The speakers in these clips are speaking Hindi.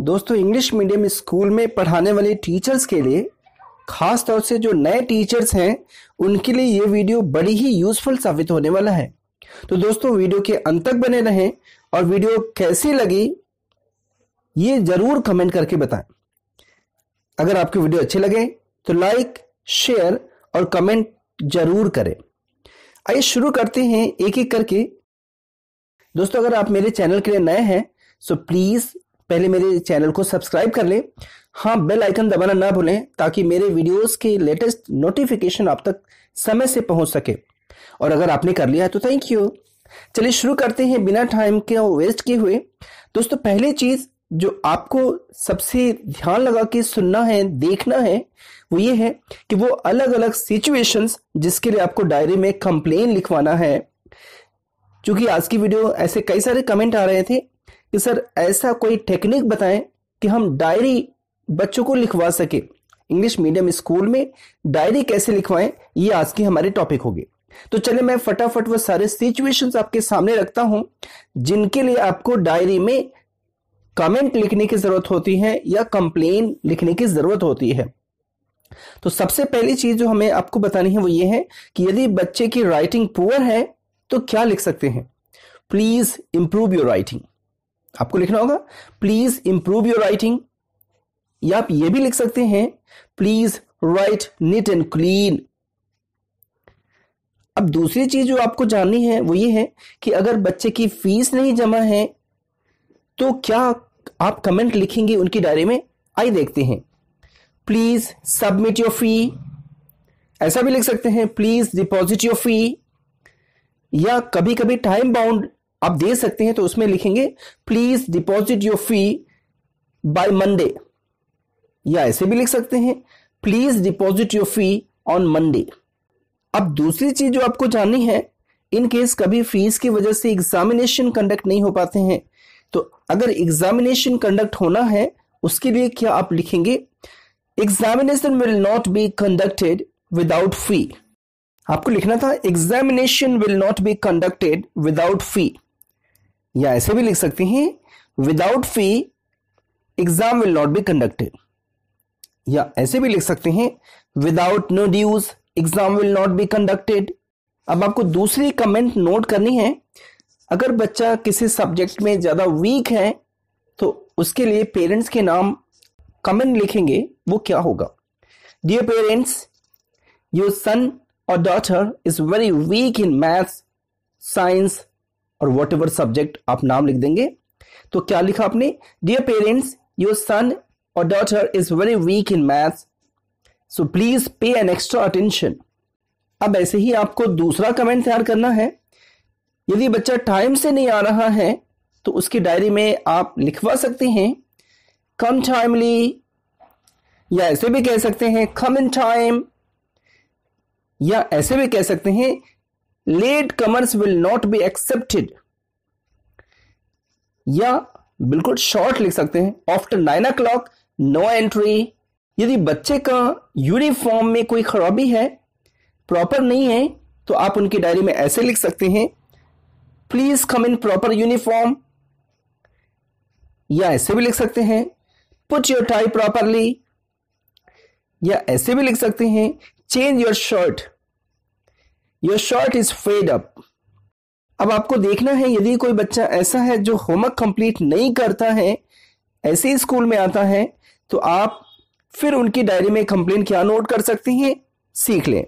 दोस्तों इंग्लिश मीडियम स्कूल में पढ़ाने वाले टीचर्स के लिए, खास तौर से जो नए टीचर्स हैं उनके लिए ये वीडियो बड़ी ही यूजफुल साबित होने वाला है। तो दोस्तों वीडियो के अंत तक बने रहें और वीडियो कैसी लगी ये जरूर कमेंट करके बताएं। अगर आपकी वीडियो अच्छी लगे तो लाइक, शेयर और कमेंट जरूर करें। आइए शुरू करते हैं एक एक करके। दोस्तों अगर आप मेरे चैनल के लिए नए हैं तो प्लीज पहले मेरे चैनल को सब्सक्राइब कर लें। हाँ, बेल आइकन दबाना ना भूलें ताकि मेरे वीडियोस के लेटेस्ट नोटिफिकेशन आप तक समय से पहुंच सके। और अगर आपने कर लिया है तो थैंक यू। चलिए शुरू करते हैं बिना टाइम के वेस्ट किए हुए। दोस्तों पहली चीज जो आपको सबसे ध्यान लगा के सुनना है, देखना है, वो ये है कि वो अलग अलग सिचुएशंस जिसके लिए आपको डायरी में कंप्लेन लिखवाना है। चूंकि आज की वीडियो ऐसे कई सारे कमेंट आ रहे थे कि सर ऐसा कोई टेक्निक बताएं कि हम डायरी बच्चों को लिखवा सके, इंग्लिश मीडियम स्कूल में डायरी कैसे लिखवाएं, ये आज की हमारे टॉपिक होगी। तो चलिए मैं फटाफट वो सारे सिचुएशंस आपके सामने रखता हूं जिनके लिए आपको डायरी में कमेंट लिखने की जरूरत होती है या कंप्लेन लिखने की जरूरत होती है। तो सबसे पहली चीज जो हमें आपको बतानी है वो ये है कि यदि बच्चे की राइटिंग पुअर है तो क्या लिख सकते हैं। प्लीज इंप्रूव योर राइटिंग, आपको लिखना होगा प्लीज इंप्रूव योर राइटिंग। या आप ये भी लिख सकते हैं please write neat and clean. अब दूसरी चीज जो आपको जाननी है वो ये है कि अगर बच्चे की फीस नहीं जमा है तो क्या आप कमेंट लिखेंगे उनकी डायरी में, आइए देखते हैं। प्लीज सबमिट योर फी, ऐसा भी लिख सकते हैं। प्लीज डिपॉजिट योर फी, या कभी कभी टाइम बाउंड आप दे सकते हैं तो उसमें लिखेंगे please deposit your fee by Monday, या ऐसे भी लिख सकते हैं please deposit your fee on Monday. अब दूसरी चीज जो आपको जाननी है, इन केस कभी फीस की वजह से एग्जामिनेशन कंडक्ट नहीं हो पाते हैं तो अगर एग्जामिनेशन कंडक्ट होना है उसके लिए क्या आप लिखेंगे, examination will not be conducted without fee. आपको लिखना था examination will not be conducted without fee, या ऐसे भी लिख सकते हैं without fee exam will not be conducted, या ऐसे भी लिख सकते हैं without no dues exam will not be conducted. अब आपको दूसरी कमेंट नोट करनी है, अगर बच्चा किसी सब्जेक्ट में ज्यादा वीक है तो उसके लिए पेरेंट्स के नाम कमेंट लिखेंगे, वो क्या होगा। डियर पेरेंट्स, योर सन और daughter is very weak in maths, science और वॉट एवर सब्जेक्ट आप नाम लिख देंगे। तो क्या लिखा आपने, डियर पेरेंट्स योर सन और daughter is very weak in maths so please pay an extra attention. अब ऐसे ही आपको दूसरा कमेंट तैयार करना है, यदि बच्चा टाइम से नहीं आ रहा है तो उसकी डायरी में आप लिखवा सकते हैं कम टाइमली, या ऐसे भी कह सकते हैं कम इन टाइम, या ऐसे भी कह सकते हैं late commerce will not be accepted, या बिल्कुल शॉर्ट लिख सकते हैं आफ्टर 9 o'clock नो एंट्री। यदि बच्चे का यूनिफॉर्म में कोई खराबी है, प्रॉपर नहीं है, तो आप उनकी डायरी में ऐसे लिख सकते हैं please come in proper uniform, या ऐसे भी लिख सकते हैं पुट योर टाई प्रॉपरली, या ऐसे भी लिख सकते हैं change your shirt is fade up. अब आपको देखना है यदि कोई बच्चा ऐसा है जो होमवर्क कंप्लीट नहीं करता है, ऐसे ही स्कूल में आता है, तो आप फिर उनकी डायरी में कंप्लेन क्या नोट कर सकते हैं, सीख लें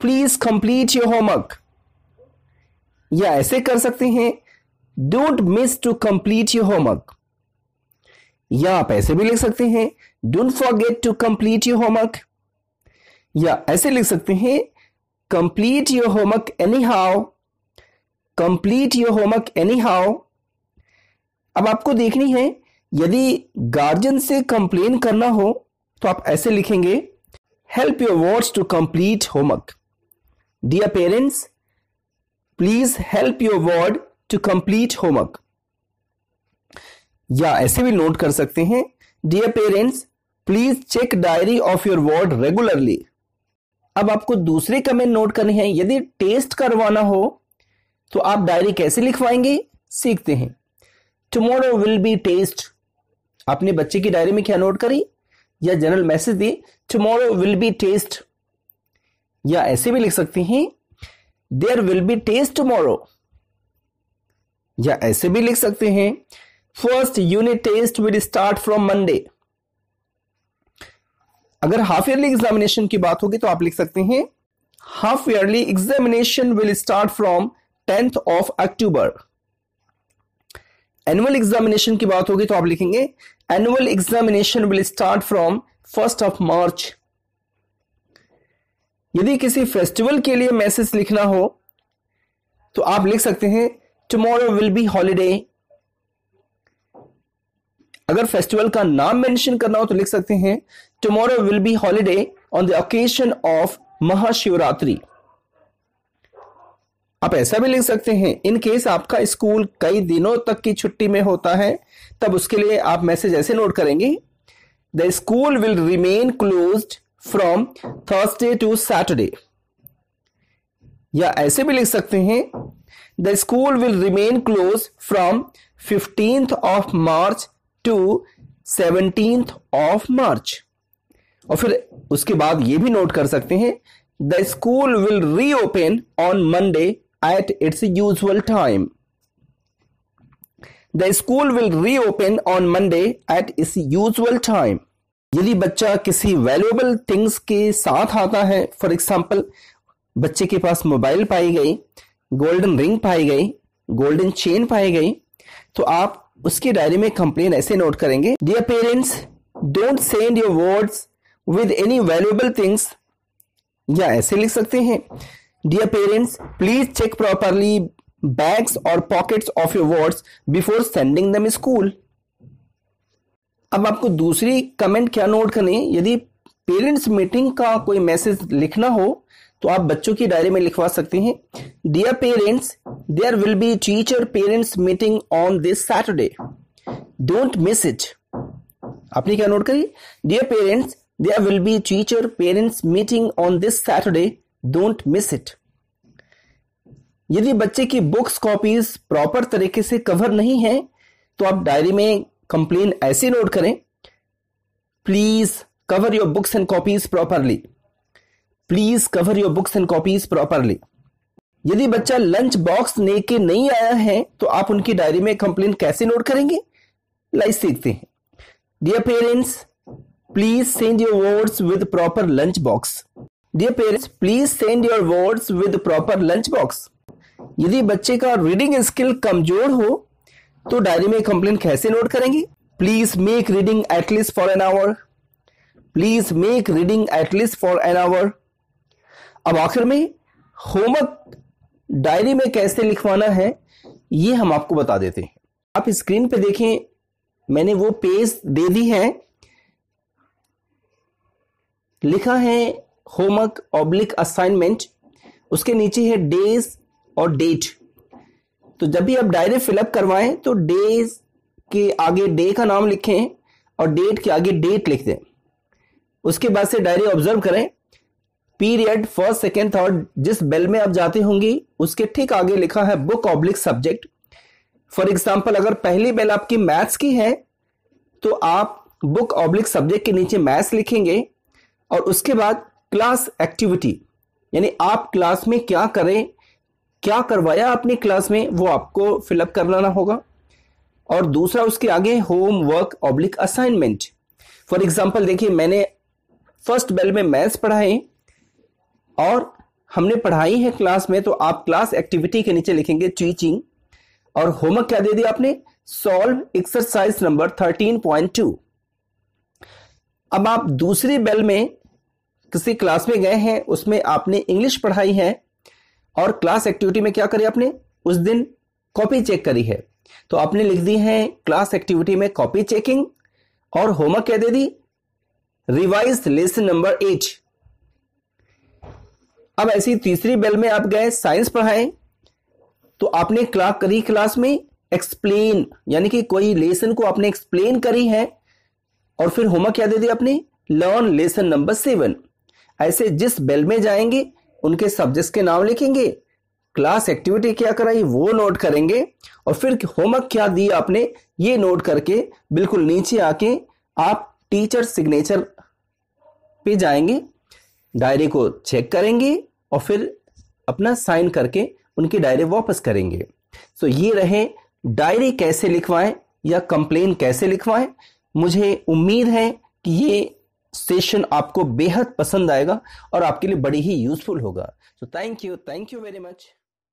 प्लीज कंप्लीट योर होमवर्क, या ऐसे कर सकते हैं don't miss to complete your homework, या आप ऐसे भी लिख सकते हैं don't forget to complete your homework, या ऐसे लिख सकते हैं complete your homework anyhow, complete your homework anyhow. अब आपको देखनी है यदि गार्जियन से कंप्लेन करना हो तो आप ऐसे लिखेंगे help your wards to complete homework, dear parents please help your ward to complete homework, या ऐसे भी नोट कर सकते हैं dear parents please check diary of your ward regularly. अब आपको दूसरे कमेंट नोट करनी है, यदि टेस्ट करवाना हो तो आप डायरी कैसे लिखवाएंगे, सीखते हैं टुमारो विल बी टेस्ट, आपने बच्चे की डायरी में क्या नोट करी या जनरल मैसेज दी, टुमारो विल बी टेस्ट, या ऐसे भी लिख सकती हैं there will be test tomorrow, या ऐसे भी लिख सकते हैं first unit test will start from Monday. अगर हाफ ईयरली एग्जामिनेशन की बात होगी तो आप लिख सकते हैं half yearly examination will start from 10th of October। Annual examination की बात होगी तो आप लिखेंगे annual examination will start from 1st of March। यदि किसी फेस्टिवल के लिए मैसेज लिखना हो तो आप लिख सकते हैं टुमारो विल बी हॉलीडे। अगर फेस्टिवल का नाम मेंशन करना हो तो लिख सकते हैं tomorrow will be holiday on the occasion of Mahashivratri. आप ऐसा भी लिख सकते हैं इन केस आपका स्कूल कई दिनों तक की छुट्टी में होता है तब उसके लिए आप मैसेज ऐसे नोट करेंगे the school will remain closed from Thursday to Saturday, या ऐसे भी लिख सकते हैं the school will remain close from 15th of March to 17th of March। और फिर उसके बाद ये भी नोट कर सकते हैं the school will reopen on Monday at its usual time. The school will reopen on Monday at its usual time. यदि बच्चा किसी वैल्यूएबल थिंग्स के साथ आता है, फॉर एग्जाम्पल बच्चे के पास मोबाइल पाई गई, गोल्डन रिंग पाई गई, गोल्डन चेन पाई गई, तो आप उसकी डायरी में कंप्लेन ऐसे नोट करेंगे dear parents don't send your words with any valuable things, या ऐसे लिख सकते हैं dear parents please check properly bags और pockets of your words before sending them school. अब आपको दूसरी कमेंट क्या नोट करनी है, यदि पेरेंट्स मीटिंग का कोई मैसेज लिखना हो तो आप बच्चों की डायरी में लिखवा सकते हैं dear parents there will be teacher parents meeting on this Saturday don't miss it. आपने क्या नोट करी dear parents there will be teacher parents meeting on this Saturday don't miss it. यदि बच्चे की बुक्स कॉपीज प्रॉपर तरीके से कवर नहीं है तो आप डायरी में कंप्लेन ऐसे नोट करें please cover your books and copies properly, please cover your books and copies properly. यदि बच्चा लंच बॉक्स लेके नहीं आया है तो आप उनकी डायरी में कंप्लेन कैसे नोट करेंगे, लाइक सीखते हैं dear parents please send your words with proper lunch box, dear parents please send your words with proper lunch box. यदि बच्चे का रीडिंग स्किल कमजोर हो तो डायरी में कंप्लेन कैसे नोट करेंगे please make reading at least for an hour, please make reading at least for an hour. अब आखिर में होमवर्क डायरी में कैसे लिखवाना है ये हम आपको बता देते हैं। आप स्क्रीन पे देखें मैंने वो पेज दे दी है, लिखा है होमवर्क ऑब्लिक असाइनमेंट, उसके नीचे है डेज और डेट। तो जब भी आप डायरी फिलअप करवाएं तो डेज के आगे डे का नाम लिखें और डेट के आगे डेट लिख दें। उसके बाद से डायरी ऑब्जर्व करें पीरियड फर्स्ट सेकेंड थर्ड, जिस बेल में आप जाते होंगे उसके ठीक आगे लिखा है book oblique subject. For example अगर पहली बेल आपकी मैथ्स की है तो आप बुक ऑब्लिक सब्जेक्ट के नीचे मैथ्स लिखेंगे और उसके बाद क्लास एक्टिविटी, यानी आप क्लास में क्या करें, क्या करवाया आपने क्लास में, वो आपको फिलअप करना होगा। और दूसरा उसके आगे homework oblique assignment. For example देखिए मैंने फर्स्ट बेल में मैथ्स पढ़ाए और हमने पढ़ाई है क्लास में, तो आप क्लास एक्टिविटी के नीचे लिखेंगे टीचिंग। और होमवर्क क्या दे दिया आपने, सॉल्व एक्सरसाइज नंबर 13.2। अब आप दूसरी बेल में किसी क्लास में गए हैं, उसमें आपने इंग्लिश पढ़ाई है और क्लास एक्टिविटी में क्या करी आपने, उस दिन कॉपी चेक करी है, तो आपने लिख दी है क्लास एक्टिविटी में कॉपी चेकिंग। और होमवर्क क्या दे दी, रिवाइज लेसन नंबर 8। अब ऐसी तीसरी बेल में आप गए, साइंस पढ़ाए, तो आपने क्लास करी क्लास में एक्सप्लेन, यानी कि कोई लेसन को आपने एक्सप्लेन करी है। और फिर होमवर्क क्या दे दिया आपने, लर्न लेसन नंबर 7। ऐसे जिस बेल में जाएंगे उनके सब्जेक्ट्स के नाम लिखेंगे क्लास एक्टिविटी क्या कराई वो नोट करेंगे, और फिर होमवर्क क्या दिया आपने ये नोट करके बिल्कुल नीचे आके आप टीचर सिग्नेचर पे जाएंगे, डायरी को चेक करेंगे और फिर अपना साइन करके उनकी डायरी वापस करेंगे। तो ये रहे डायरी कैसे लिखवाएं या कंप्लेन कैसे लिखवाएं। मुझे उम्मीद है कि ये सेशन आपको बेहद पसंद आएगा और आपके लिए बड़ी ही यूजफुल होगा। So thank you very much.